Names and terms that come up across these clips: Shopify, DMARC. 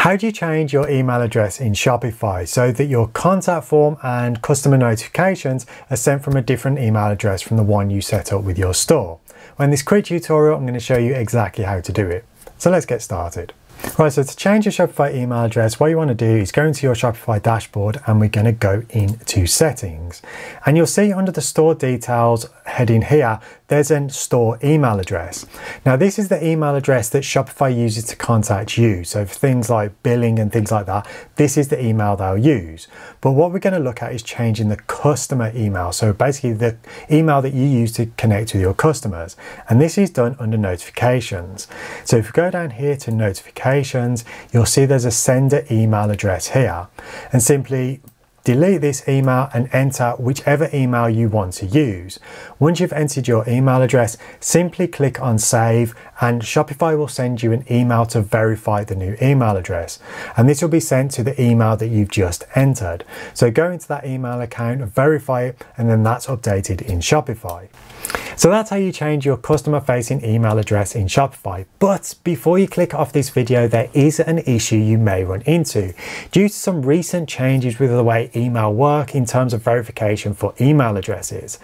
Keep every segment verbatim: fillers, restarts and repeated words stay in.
How do you change your email address in Shopify so that your contact form and customer notifications are sent from a different email address from the one you set up with your store? Well, in this quick tutorial, I'm going to show you exactly how to do it. So let's get started. Right, so to change your Shopify email address, what you want to do is go into your Shopify dashboard and we're going to go into settings. And you'll see under the store details heading here, there's a store email address. Now this is the email address that Shopify uses to contact you. So for things like billing and things like that, this is the email they'll use. But what we're going to look at is changing the customer email. So basically the email that you use to connect with your customers. And this is done under notifications. So if we go down here to notifications, you'll see there's a sender email address here, and simply delete this email and enter whichever email you want to use. Once you've entered your email address, simply click on save and Shopify will send you an email to verify the new email address, and this will be sent to the email that you've just entered. So go into that email account, verify it, and then that's updated in Shopify. So that's how you change your customer facing email address in Shopify. But before you click off this video, there is an issue you may run into due to some recent changes with the way email work in terms of verification for email addresses.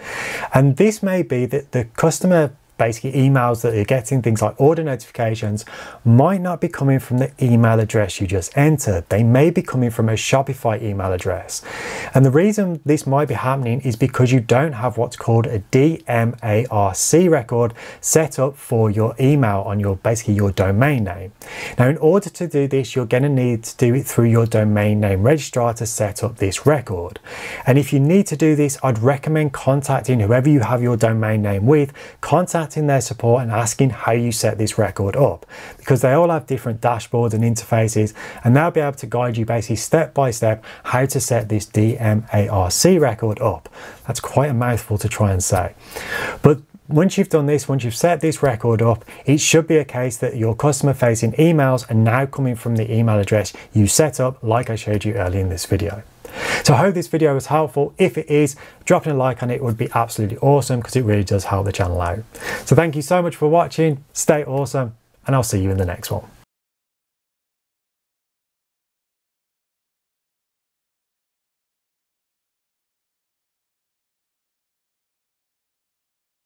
And this may be that the customer basically emails that you're getting, things like order notifications, might not be coming from the email address you just entered. They may be coming from a Shopify email address. And the reason this might be happening is because you don't have what's called a D M A R C record set up for your email on your basically your domain name. Now, in order to do this, you're gonna need to do it through your domain name registrar to set up this record. And if you need to do this, I'd recommend contacting whoever you have your domain name with, contact in their support and asking how you set this record up, because they all have different dashboards and interfaces, and they'll be able to guide you basically step by step how to set this D M A R C record up. That's quite a mouthful to try and say, but once you've done this, once you've set this record up, it should be a case that your customer facing emails are now coming from the email address you set up, like I showed you earlier in this video. So I hope this video was helpful. If it is, dropping a like on it would be absolutely awesome, because it really does help the channel out. So thank you so much for watching, stay awesome, and I'll see you in the next one.